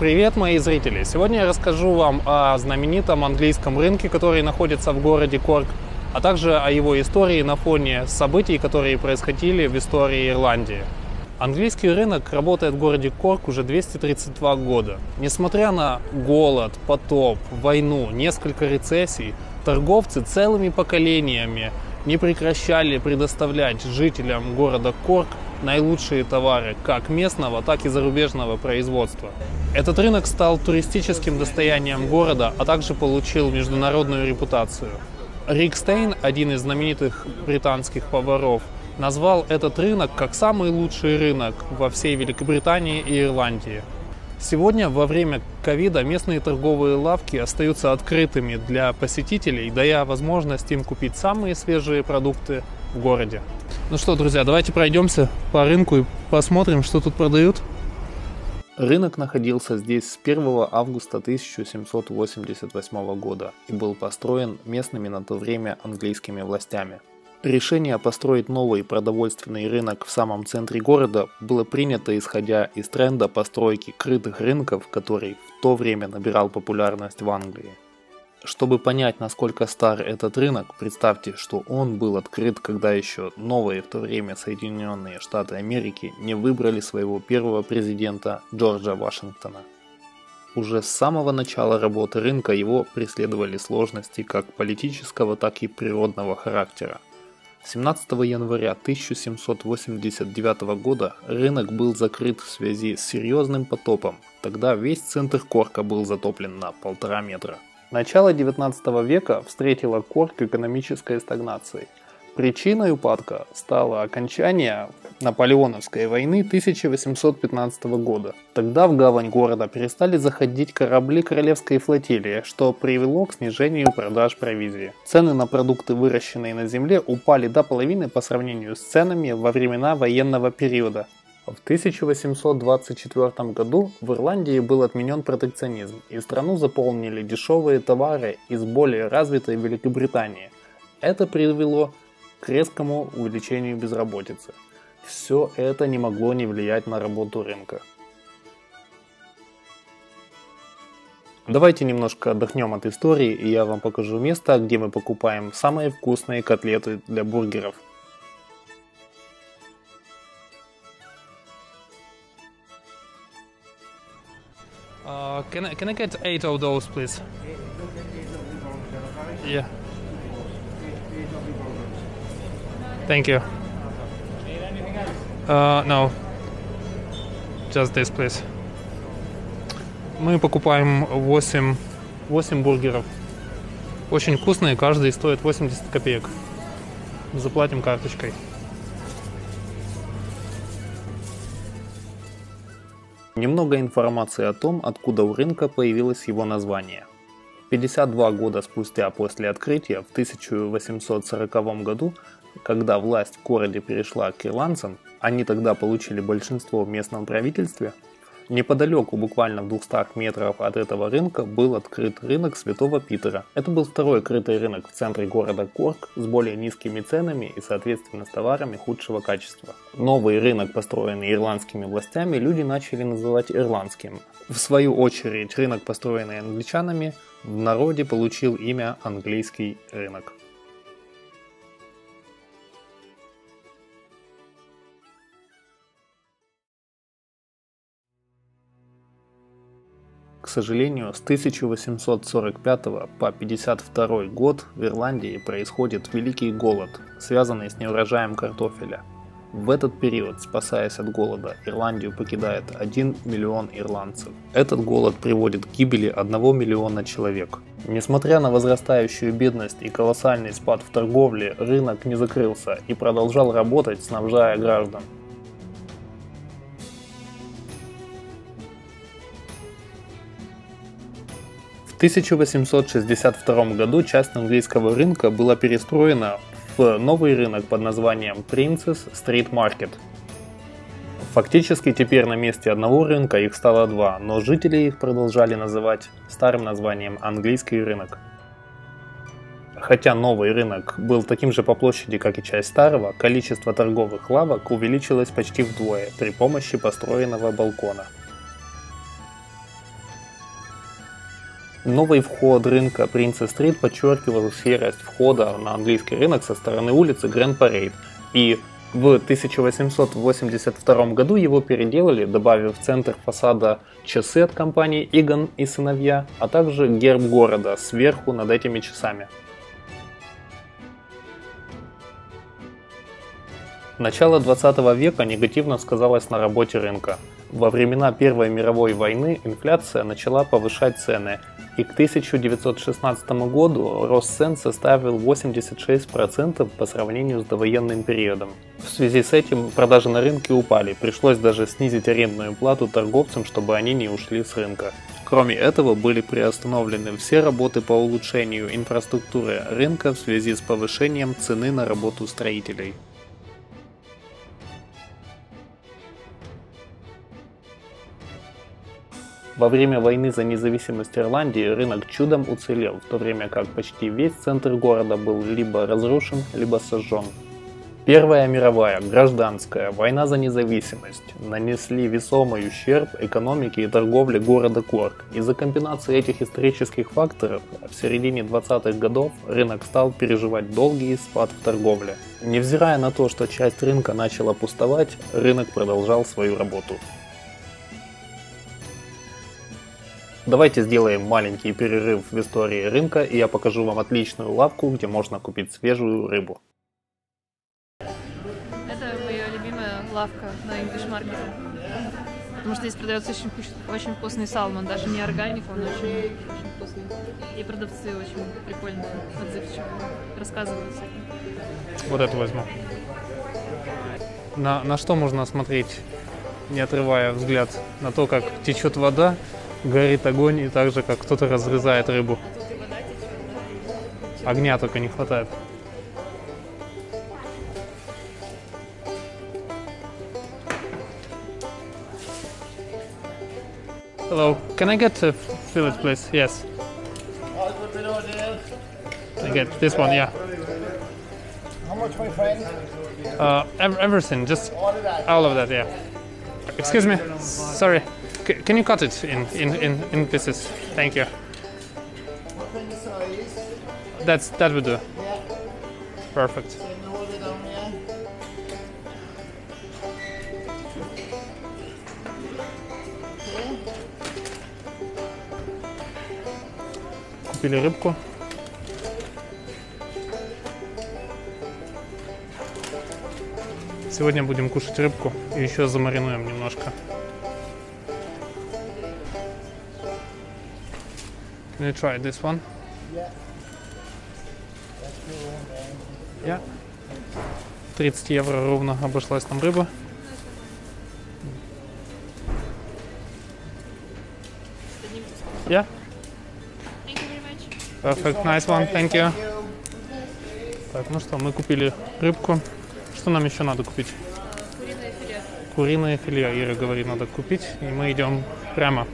Привет, мои зрители! Сегодня я расскажу вам о знаменитом английском рынке, который находится в городе Корк, а также о его истории на фоне событий, которые происходили в истории Ирландии. Английский рынок работает в городе Корк уже 232 года. Несмотря на голод, потоп, войну, несколько рецессий, торговцы целыми поколениями не прекращали предоставлять жителям города Корк наилучшие товары как местного, так и зарубежного производства. Этот рынок стал туристическим достоянием города, а также получил международную репутацию. Рик Стейн, один из знаменитых британских поваров, назвал этот рынок как самый лучший рынок во всей Великобритании и Ирландии. Сегодня, во время ковида, местные торговые лавки остаются открытыми для посетителей, дая возможность им купить самые свежие продукты в городе. Ну что, друзья, давайте пройдемся по рынку и посмотрим, что тут продают. Рынок находился здесь с 1 августа 1788 года и был построен местными на то время английскими властями. Решение построить новый продовольственный рынок в самом центре города было принято, исходя из тренда постройки крытых рынков, который в то время набирал популярность в Англии. Чтобы понять, насколько стар этот рынок, представьте, что он был открыт, когда еще новые в то время Соединенные Штаты Америки не выбрали своего первого президента Джорджа Вашингтона. Уже с самого начала работы рынка его преследовали сложности как политического, так и природного характера. 17 января 1789 года рынок был закрыт в связи с серьезным потопом, тогда весь центр Корка был затоплен на 1,5 метра. Начало 19 века встретило Корк экономической стагнацией. Причиной упадка стало окончание Наполеоновской войны 1815 года. Тогда в гавань города перестали заходить корабли королевской флотилии, что привело к снижению продаж провизии. Цены на продукты, выращенные на земле, упали до половины по сравнению с ценами во времена военного периода. В 1824 году в Ирландии был отменен протекционизм, и страну заполнили дешевые товары из более развитой Великобритании. Это привело к резкому увеличению безработицы. Все это не могло не влиять на работу рынка. Давайте немножко отдохнем от истории, и я вам покажу место, где мы покупаем самые вкусные котлеты для бургеров. Can I get 8 of those, please? Yeah. Thank you. Need anything else? No. Just this, please. Мы покупаем 8 бургеров. Очень вкусные, каждый стоит 80 копеек. Заплатим карточкой. Немного информации о том, откуда у рынка появилось его название. 52 года спустя после открытия, в 1840 году, когда власть в городе перешла к ирландцам, они тогда получили большинство в местном правительстве, неподалеку, буквально в 200 метрах от этого рынка, был открыт рынок Святого Питера. Это был второй крытый рынок в центре города Корк с более низкими ценами и, соответственно, с товарами худшего качества. Новый рынок, построенный ирландскими властями, люди начали называть ирландским. В свою очередь, рынок, построенный англичанами, в народе получил имя английский рынок. К сожалению, с 1845 по 1852 год в Ирландии происходит Великий голод, связанный с неурожаем картофеля. В этот период, спасаясь от голода, Ирландию покидает 1 миллион ирландцев. Этот голод приводит к гибели 1 миллиона человек. Несмотря на возрастающую бедность и колоссальный спад в торговле, рынок не закрылся и продолжал работать, снабжая граждан. В 1862 году часть английского рынка была перестроена в новый рынок под названием Princess Street Market. Фактически теперь на месте одного рынка их стало два, но жители их продолжали называть старым названием английский рынок. Хотя новый рынок был таким же по площади, как и часть старого, количество торговых лавок увеличилось почти вдвое при помощи построенного балкона. Новый вход рынка Princess Street подчеркивал серость входа на английский рынок со стороны улицы Grand Parade, и в 1882 году его переделали, добавив в центр фасада часы от компании Egan и сыновья, а также герб города сверху над этими часами. Начало 20 века негативно сказалось на работе рынка. Во времена Первой мировой войны инфляция начала повышать цены, и к 1916 году рост цен составил 86% по сравнению с довоенным периодом. В связи с этим продажи на рынке упали, пришлось даже снизить арендную плату торговцам, чтобы они не ушли с рынка. Кроме этого, были приостановлены все работы по улучшению инфраструктуры рынка в связи с повышением цены на работу строителей. Во время войны за независимость Ирландии рынок чудом уцелел, в то время как почти весь центр города был либо разрушен, либо сожжен. Первая мировая, гражданская, война за независимость нанесли весомый ущерб экономике и торговле города Корк. Из-за комбинации этих исторических факторов в середине 20-х годов рынок стал переживать долгий спад в торговле. Невзирая на то, что часть рынка начала пустовать, рынок продолжал свою работу. Давайте сделаем маленький перерыв в истории рынка, и я покажу вам отличную лавку, где можно купить свежую рыбу. Это моя любимая лавка на English Market, потому что здесь продается очень вкусный салмон, даже не органик, он очень вкусный. И продавцы очень прикольные, отзывчивые, рассказывают. Вот это возьму. На что можно смотреть, не отрывая взгляд? На то, как течет вода, горит огонь, и так же, как кто-то разрезает рыбу. Огня только не хватает. Hello, can I get a fillet, please? Yes. I get this one, yeah. How much, my friend? Everything, just all of that, yeah. Excuse me, sorry. Can you cut it in pieces? Thank you. That would do. Perfect. Купили рыбку. Сегодня будем кушать рыбку и еще замаринуем немножко. Can you try this one? Yeah. 30 евро ровно обошлась нам рыба. Yeah. Thank you very much. Perfect, nice one, thank you. Так, ну что, мы купили рыбку. Что нам еще надо купить? Куриное филе. Куриное филе, Ира говорит, надо купить, и мы идем прямо.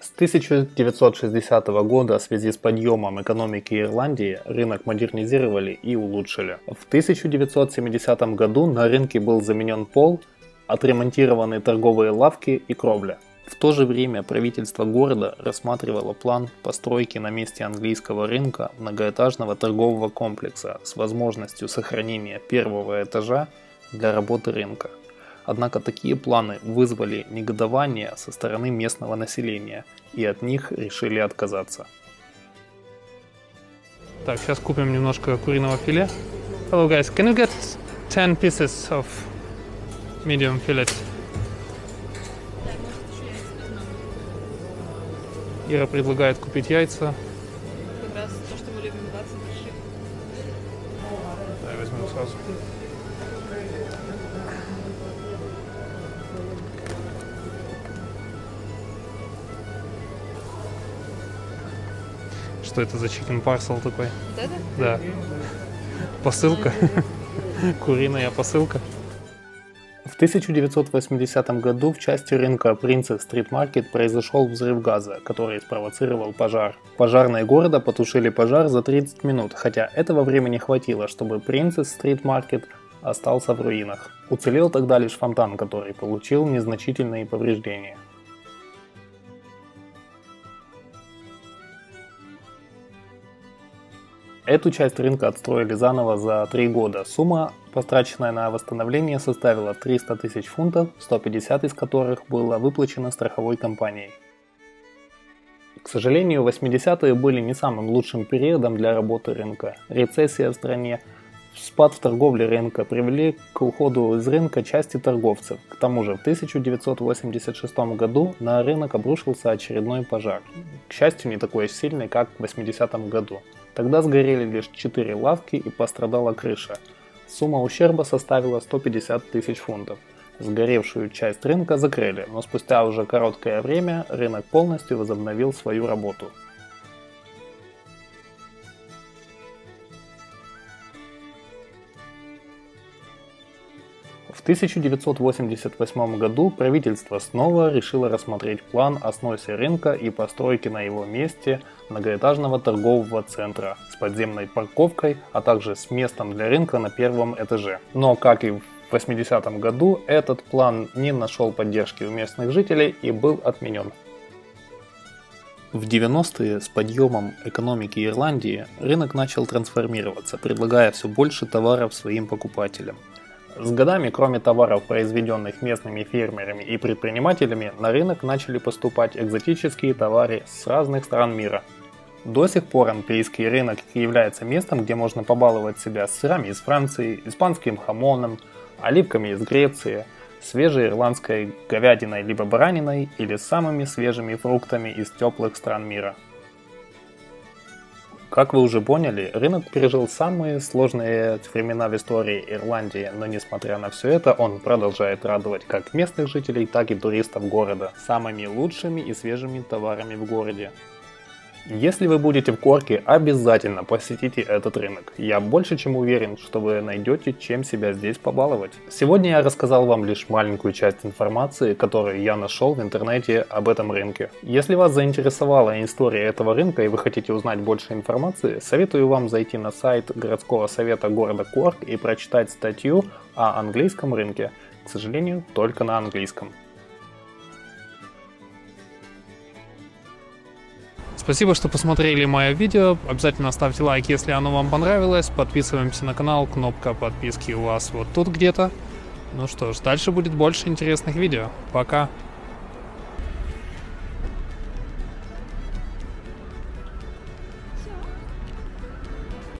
С 1960 года в связи с подъемом экономики Ирландии рынок модернизировали и улучшили. В 1970 году на рынке был заменен пол, отремонтированы торговые лавки и кровля. В то же время правительство города рассматривало план постройки на месте английского рынка многоэтажного торгового комплекса с возможностью сохранения первого этажа для работы рынка. Однако такие планы вызвали негодование со стороны местного населения, и от них решили отказаться. Так, сейчас купим немножко куриного филе. Hello guys, can you get 10 pieces of medium fillet? Ира предлагает купить яйца. Как раз то, что мы любим, 20 больших. Да, я возьму сразу. Что это за chicken parcel такой? Вот это? Да. Посылка. Куриная посылка. В 1980 году в части рынка Princess Street Market произошел взрыв газа, который спровоцировал пожар. Пожарные города потушили пожар за 30 минут, хотя этого времени хватило, чтобы Princess Street Market остался в руинах. Уцелел тогда лишь фонтан, который получил незначительные повреждения. Эту часть рынка отстроили заново за 3 года. Сумма, потраченная на восстановление, составила 300 тысяч фунтов, 150 из которых было выплачено страховой компанией. К сожалению, 80-е были не самым лучшим периодом для работы рынка. Рецессия в стране, спад в торговле рынка привели к уходу из рынка части торговцев. К тому же в 1986 году на рынок обрушился очередной пожар. К счастью, не такой сильный, как в 80-м году. Тогда сгорели лишь 4 лавки и пострадала крыша. Сумма ущерба составила 150 тысяч фунтов. Сгоревшую часть рынка закрыли, но спустя уже короткое время рынок полностью возобновил свою работу. В 1988 году правительство снова решило рассмотреть план о сносе рынка и постройке на его месте многоэтажного торгового центра с подземной парковкой, а также с местом для рынка на первом этаже. Но, как и в 1980 году, этот план не нашел поддержки у местных жителей и был отменен. В 90-е с подъемом экономики Ирландии рынок начал трансформироваться, предлагая все больше товаров своим покупателям. С годами, кроме товаров, произведенных местными фермерами и предпринимателями, на рынок начали поступать экзотические товары с разных стран мира. До сих пор английский рынок является местом, где можно побаловать себя сырами из Франции, испанским хамоном, оливками из Греции, свежей ирландской говядиной либо бараниной или самыми свежими фруктами из теплых стран мира. Как вы уже поняли, рынок пережил самые сложные времена в истории Ирландии, но несмотря на все это, он продолжает радовать как местных жителей, так и туристов города самыми лучшими и свежими товарами в городе. Если вы будете в Корке, обязательно посетите этот рынок. Я больше чем уверен, что вы найдете чем себя здесь побаловать. Сегодня я рассказал вам лишь маленькую часть информации, которую я нашел в интернете об этом рынке. Если вас заинтересовала история этого рынка и вы хотите узнать больше информации, советую вам зайти на сайт городского совета города Корк и прочитать статью о английском рынке. К сожалению, только на английском. Спасибо, что посмотрели мое видео. Обязательно ставьте лайк, если оно вам понравилось. Подписываемся на канал. Кнопка подписки у вас вот тут где-то. Ну что ж, дальше будет больше интересных видео. Пока!